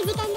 る時間ない。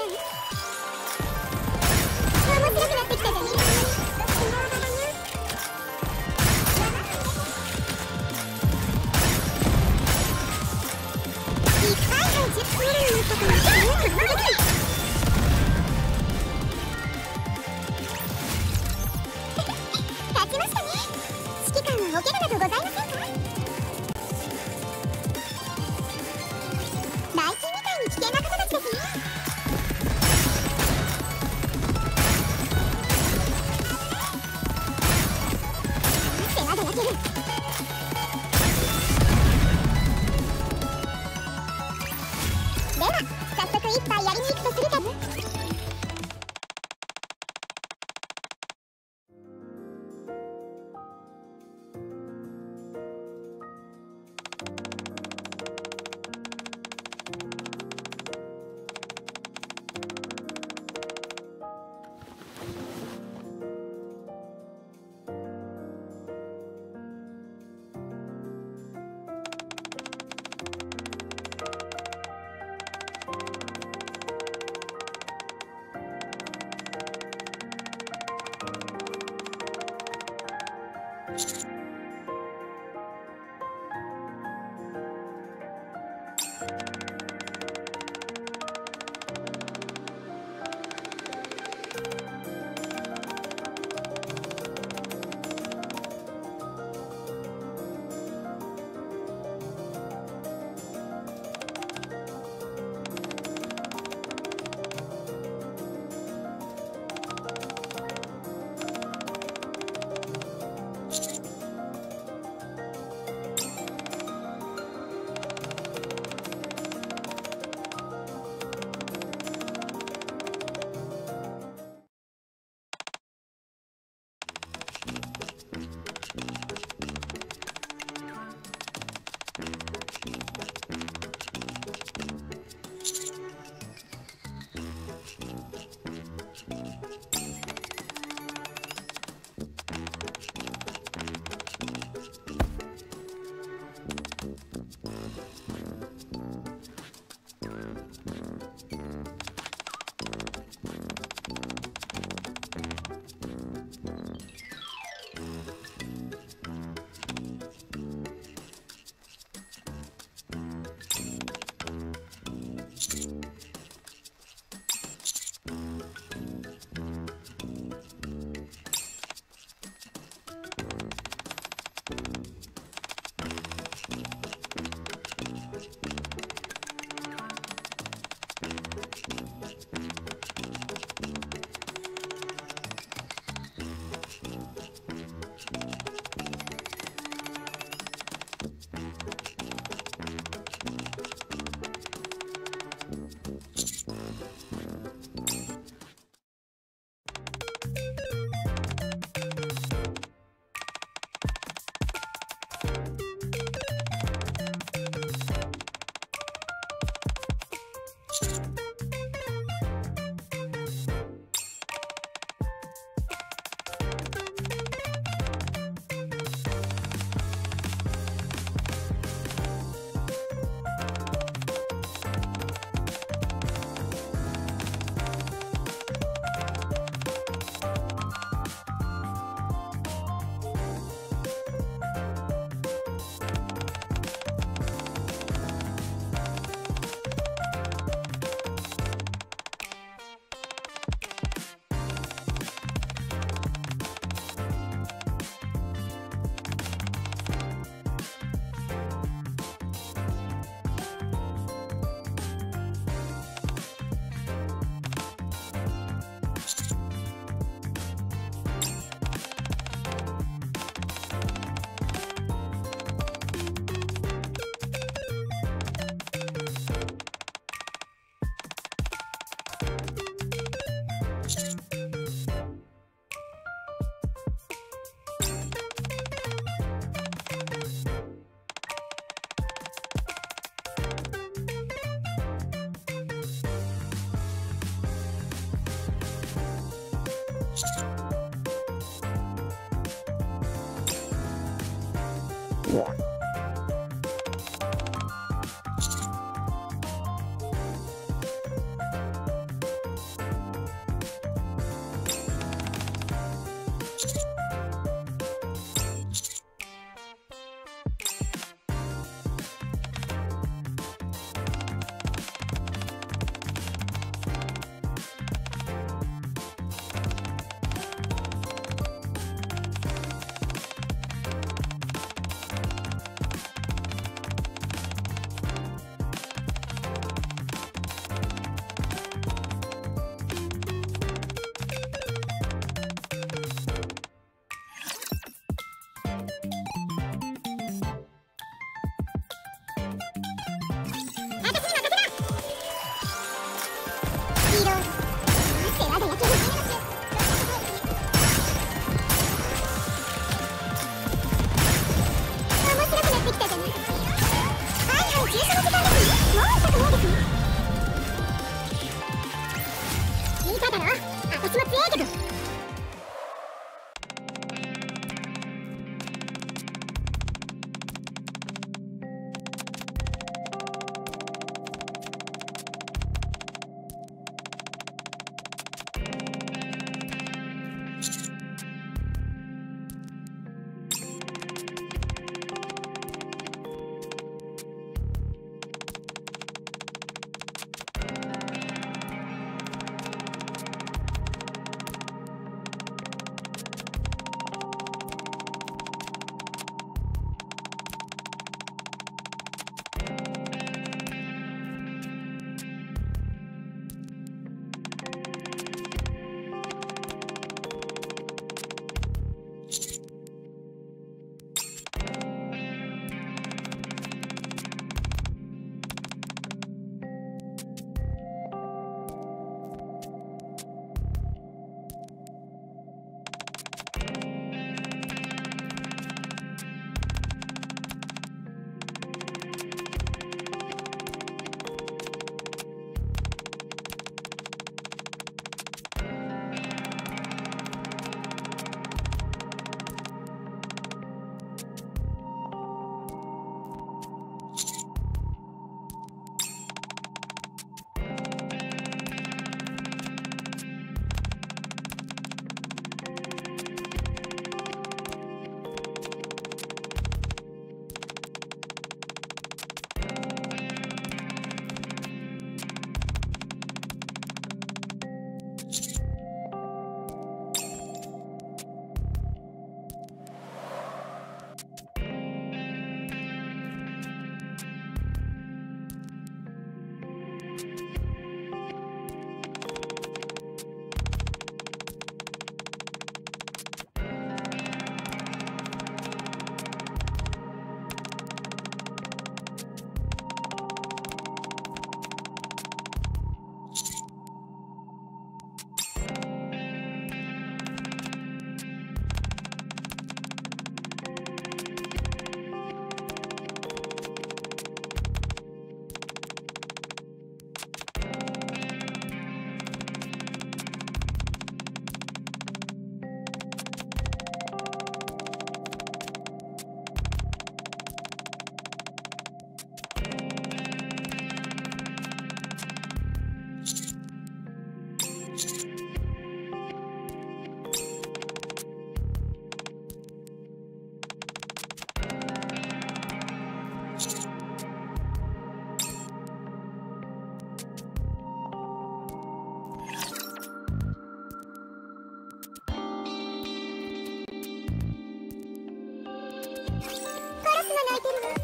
Yeah.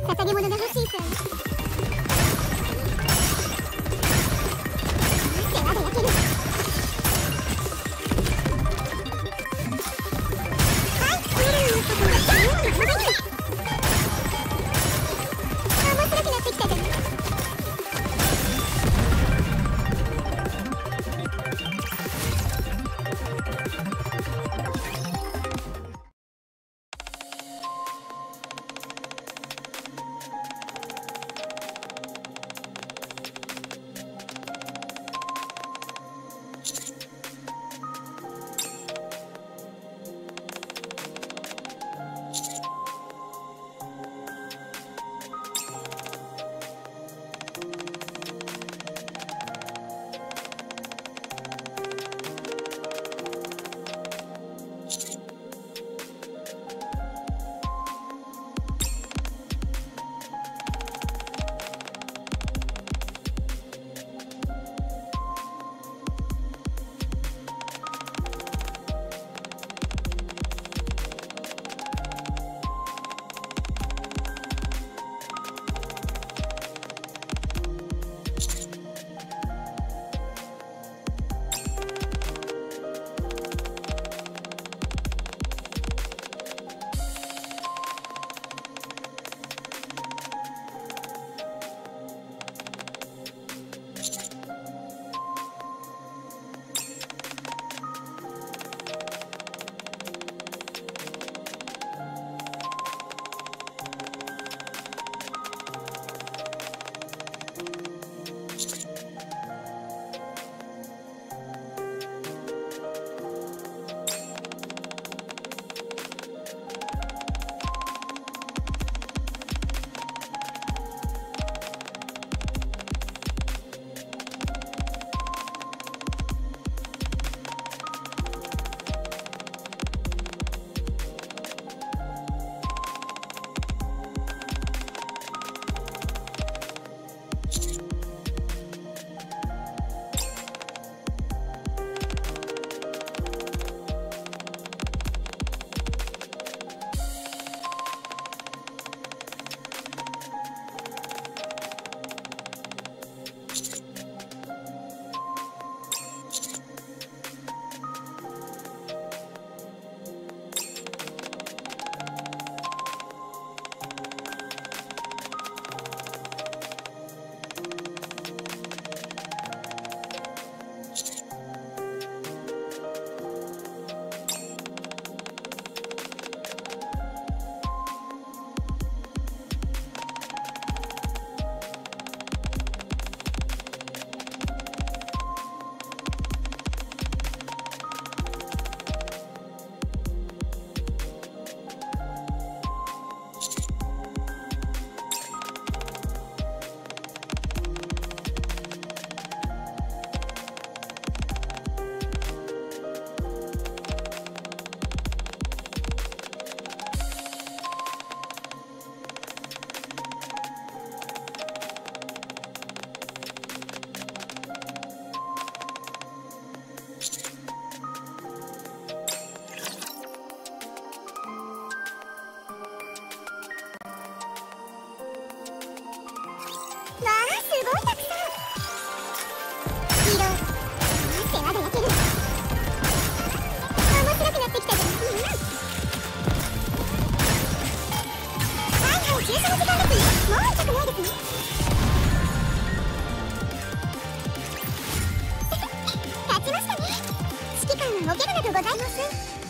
Katagi muna na season. Thank you.